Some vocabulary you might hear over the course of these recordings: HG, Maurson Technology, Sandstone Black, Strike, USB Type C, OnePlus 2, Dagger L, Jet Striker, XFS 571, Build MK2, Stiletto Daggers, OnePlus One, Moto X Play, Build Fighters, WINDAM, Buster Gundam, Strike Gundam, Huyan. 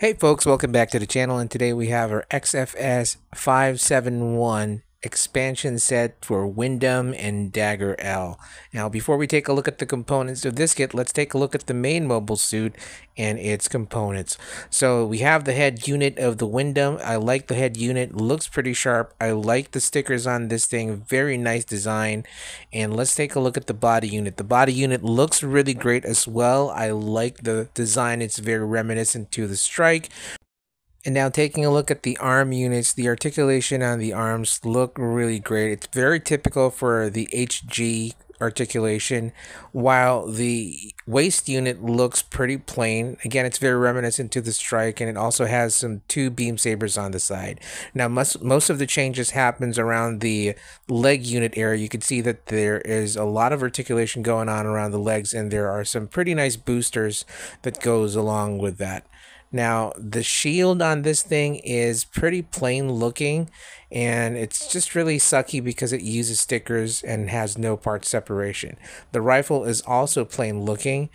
Hey folks, welcome back to the channel, and today we have our XFS 571 expansion set for Windam and Dagger L. Now before we take a look at the components of this kit, let's take a look at the main mobile suit and its components. So we have the head unit of the Windam. I like the head unit, looks pretty sharp. I like the stickers on this thing, very nice design. And let's take a look at the body unit. The body unit looks really great as well. I like the design, it's very reminiscent to the Strike. And now taking a look at the arm units, the articulation on the arms look really great. It's very typical for the HG articulation, while the waist unit looks pretty plain. Again, it's very reminiscent to the Strike, and it also has some two beam sabers on the side. Now most of the changes happens around the leg unit area. You can see that there is a lot of articulation going on around the legs, and there are some pretty nice boosters that goes along with that. Now the shield on this thing is pretty plain looking, and it's just really sucky because it uses stickers and has no part separation. The rifle is also plain looking.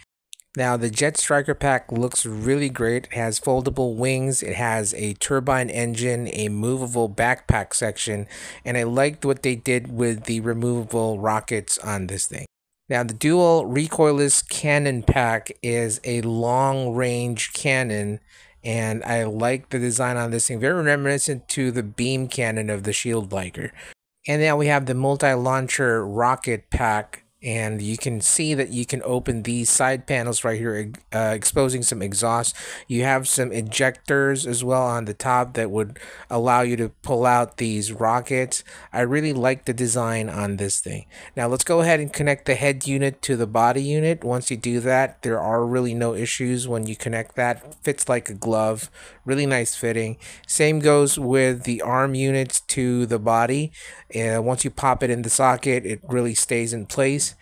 Now the Jet Striker pack looks really great. It has foldable wings, it has a turbine engine, a movable backpack section, and I liked what they did with the removable rockets on this thing. Now the dual recoilless cannon pack is a long range cannon, and I like the design on this thing, very reminiscent to the beam cannon of the Shield Biker. And now we have the multi-launcher rocket pack, and you can see that you can open these side panels right here, exposing some exhaust. You have some ejectors as well on the top that would allow you to pull out these rockets. I really like the design on this thing. Now let's go ahead and connect the head unit to the body unit. Once you do that, there are really no issues when you connect that. It fits like a glove, really nice fitting. Same goes with the arm units to the body. Once you pop it in the socket, it really stays in place.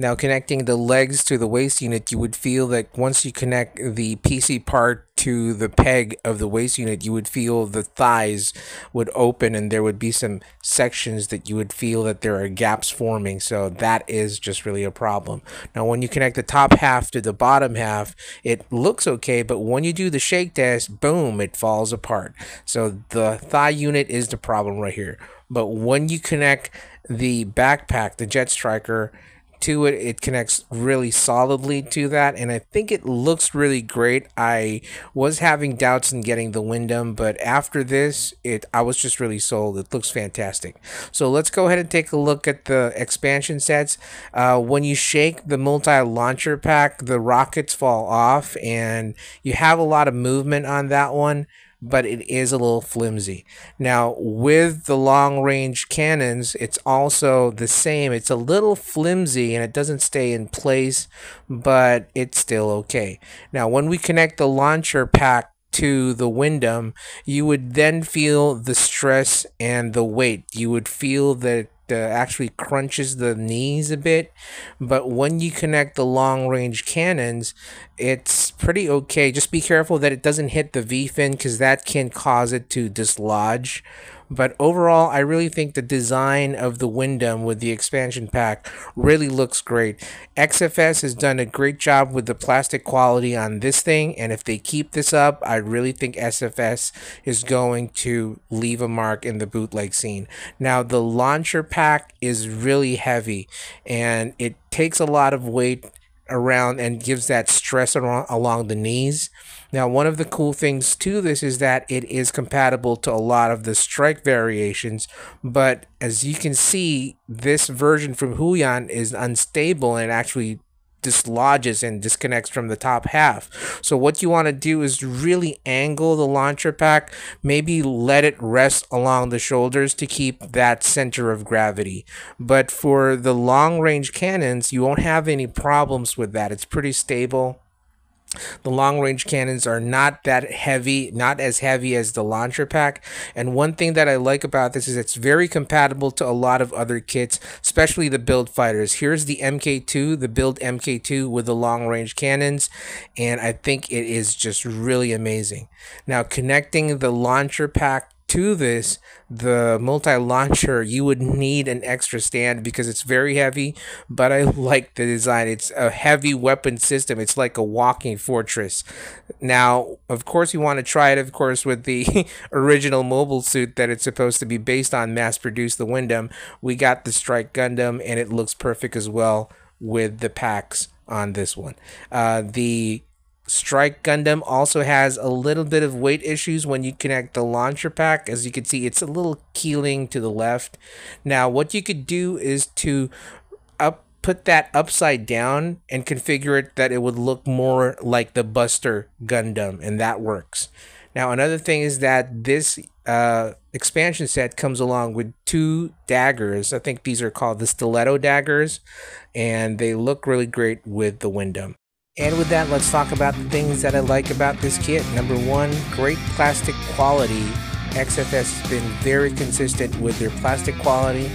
Now connecting the legs to the waist unit, you would feel that once you connect the PC part to the peg of the waist unit, you would feel the thighs would open, and there would be some sections that you would feel that there are gaps forming. So that is just really a problem. Now when you connect the top half to the bottom half, it looks okay, but when you do the shake test, boom, it falls apart. So the thigh unit is the problem right here. But when you connect the backpack, the Jet Striker, to it, it connects really solidly to that, and I think it looks really great. I was having doubts in getting the Windam, but after this, I was just really sold. It looks fantastic. So let's go ahead and take a look at the expansion sets. When you shake the multi-launcher pack, the rockets fall off, and you have a lot of movement on that one, but it is a little flimsy. Now with the long range cannons, it's also the same. It's a little flimsy and it doesn't stay in place, but it's still okay. Now when we connect the launcher pack to the Windam, you would then feel the stress and the weight. You would feel that actually crunches the knees a bit, but when you connect the long range cannons, it's pretty okay. Just be careful that it doesn't hit the V-fin, because that can cause it to dislodge. But overall, I really think the design of the Windam with the expansion pack really looks great. XFS has done a great job with the plastic quality on this thing, and if they keep this up, I really think XFS is going to leave a mark in the bootleg scene. Now, the launcher pack is really heavy, and it takes a lot of weight around and gives that stress along the knees. Now one of the cool things to this is that it is compatible to a lot of the Strike variations, but as you can see, this version from Huyan is unstable and actually dislodges and disconnects from the top half. So what you want to do is really angle the launcher pack, maybe let it rest along the shoulders to keep that center of gravity. But for the long range cannons, you won't have any problems with that. It's pretty stable. The long range cannons are not that heavy, not as heavy as the launcher pack. And one thing that I like about this is it's very compatible to a lot of other kits, especially the Build Fighters. Here's the MK2, the Build MK2 with the long range cannons, and I think it is just really amazing. Now connecting the launcher pack to this, the multi-launcher, you would need an extra stand because it's very heavy, but I like the design. It's a heavy weapon system. It's like a walking fortress. Now, of course, you want to try it, of course, with the original mobile suit that it's supposed to be based on, mass-produced, the Windam. We got the Strike Gundam, and it looks perfect as well with the packs on this one. The Strike Gundam also has a little bit of weight issues when you connect the launcher pack. As you can see, it's a little keeling to the left. Now, what you could do is to put that upside down and configure it that it would look more like the Buster Gundam, and that works. Now, another thing is that this expansion set comes along with two daggers. I think these are called the Stiletto Daggers, and they look really great with the Windam. And with that, let's talk about the things that I like about this kit. Number one, great plastic quality. XFS has been very consistent with their plastic quality.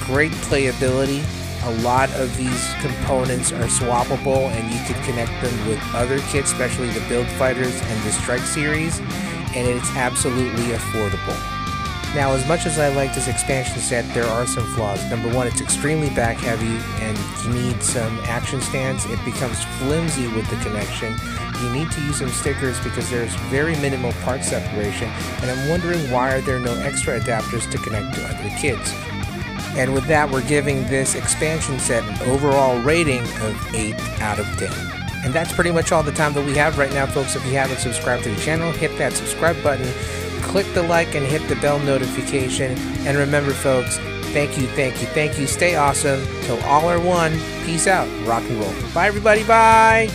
Great playability. A lot of these components are swappable and you could connect them with other kits, especially the Build Fighters and the Strike series, and it's absolutely affordable. Now, as much as I like this expansion set, there are some flaws. Number one, it's extremely back heavy and you need some action stands. It becomes flimsy with the connection. You need to use some stickers because there's very minimal part separation, and I'm wondering why are there no extra adapters to connect to other kits. And with that, we're giving this expansion set an overall rating of 8 out of 10. And that's pretty much all the time that we have right now, folks. If you haven't subscribed to the channel, hit that subscribe button, click the like, and hit the bell notification. And remember, folks, thank you, thank you, thank you. Stay awesome. Till all are one. Peace out. Rock and roll. Bye, everybody. Bye.